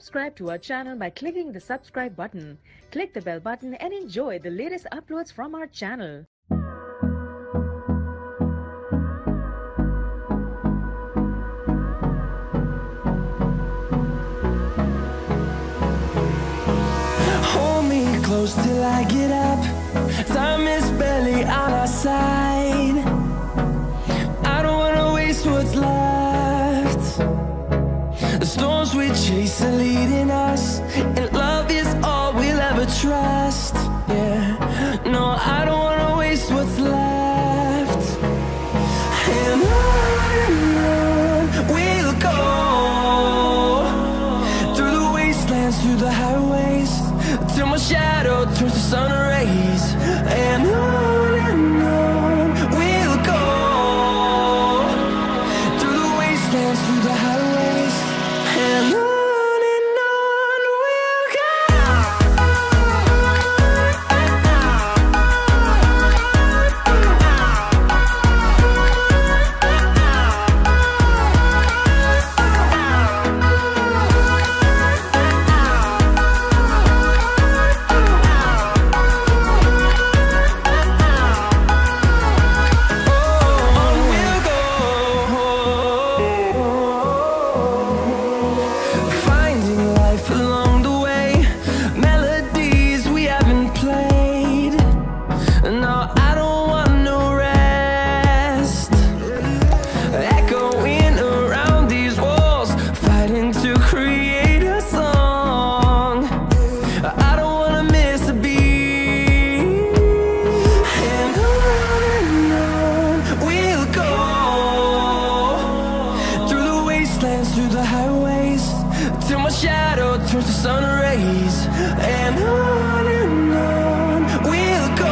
Subscribe to our channel by clicking the subscribe button. Click the bell button and enjoy the latest uploads from our channel. Hold me close till I get up. Time is barely on our side. I don't wanna waste what's left. The storms we chase are leading us, and love is all we'll ever trust. Yeah, no, I don't wanna waste what's left. And on we'll go, through the wastelands, through the highways, till my shadow turns to sun rays. And on we'll go, through the wastelands, through the highways. Through the highways, till my shadow turns to sun rays. And on we'll go, through the wastelands, through the highways. And on we'll go.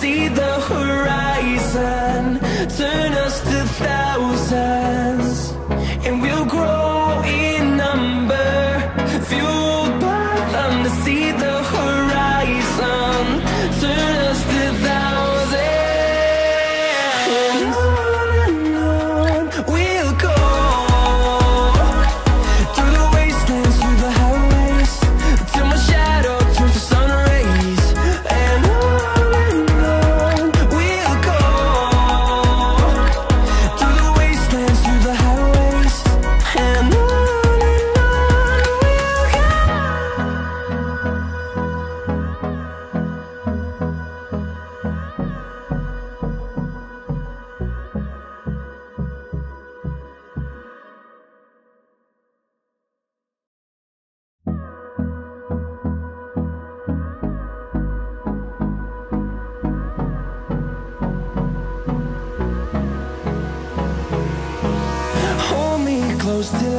See the horizon, turn us to thousands, and we'll grow in number, fueled by them to see the horizon, turn us to thousands. And on we'll go, through the wastelands, through the highways, till my shadow turns to sun rays. And on close till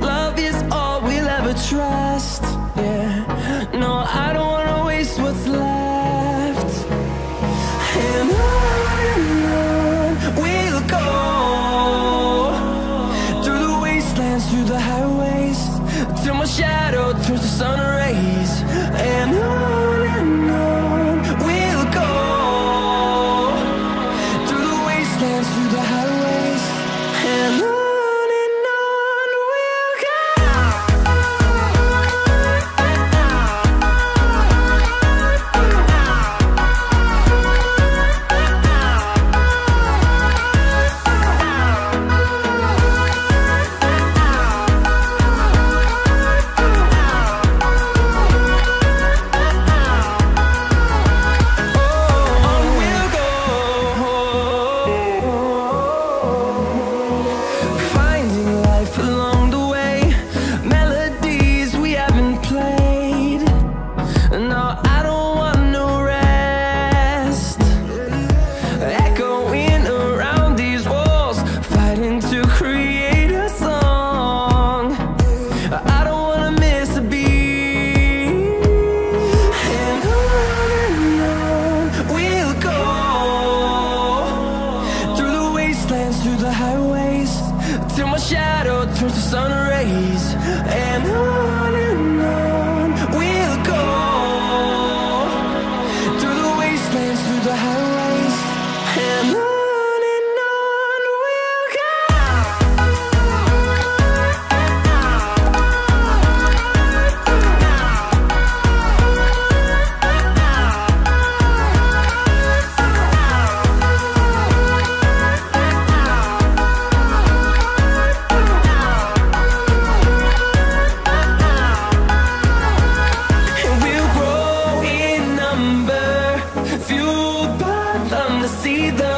love is all we'll ever trust. Yeah, no, I don't wanna waste what's left. And on we'll go, through the wastelands, through the highways, till my shadow turns to sun rays. And on we'll go, through the wastelands, through the highways. And on we'll go. shadow turns to sun rays, and on we'll go, through the wastelands, through the highways, and on.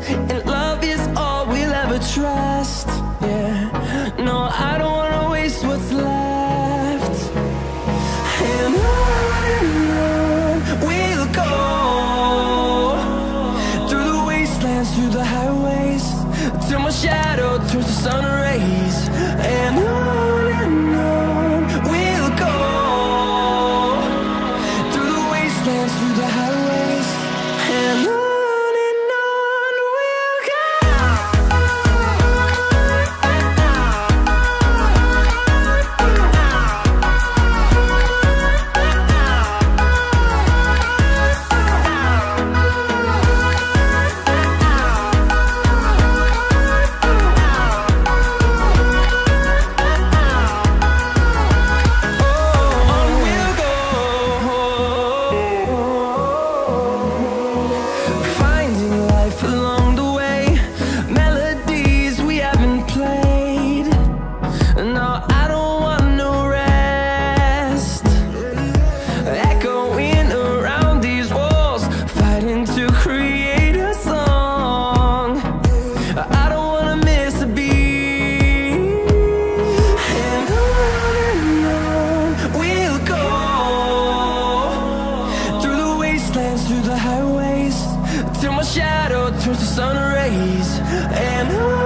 and love is all we'll ever trust. Yeah, no, I don't wanna waste what's left. And on we'll go, through the wastelands, through the highways, till my shadow turns to sun rays, and on we'll go, through the wastelands, through the highways, and on we'll go. Through the highways, till my shadow turns to sun rays, and on.